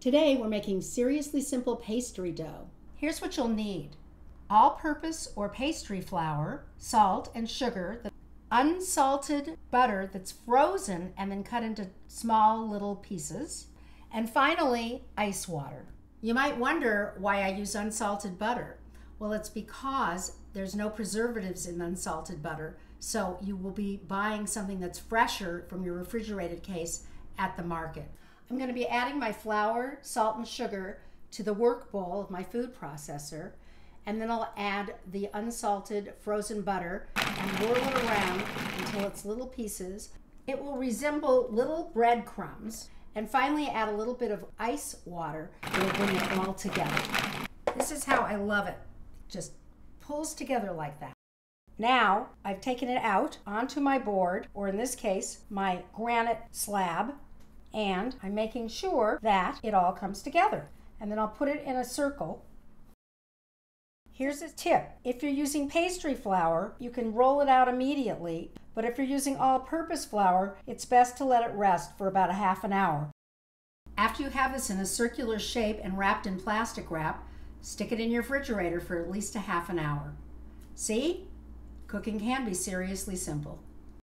Today we're making seriously simple pastry dough. Here's what you'll need: all-purpose or pastry flour, salt and sugar, the unsalted butter that's frozen and then cut into small little pieces, and finally ice water. You might wonder why I use unsalted butter. Well, it's because there's no preservatives in unsalted butter, so you will be buying something that's fresher from your refrigerated case at the market. I'm going to be adding my flour, salt, and sugar to the work bowl of my food processor, and then I'll add the unsalted frozen butter and whirl it around until it's little pieces. It will resemble little breadcrumbs. And finally, add a little bit of ice water that will bring it all together. This is how I love it. Just pulls together like that. Now, I've taken it out onto my board, or in this case, my granite slab, and I'm making sure that it all comes together. And then I'll put it in a circle. Here's a tip. If you're using pastry flour, you can roll it out immediately, but if you're using all-purpose flour, it's best to let it rest for about a half an hour. After you have this in a circular shape and wrapped in plastic wrap, stick it in your refrigerator for at least a half an hour. See? Cooking can be seriously simple.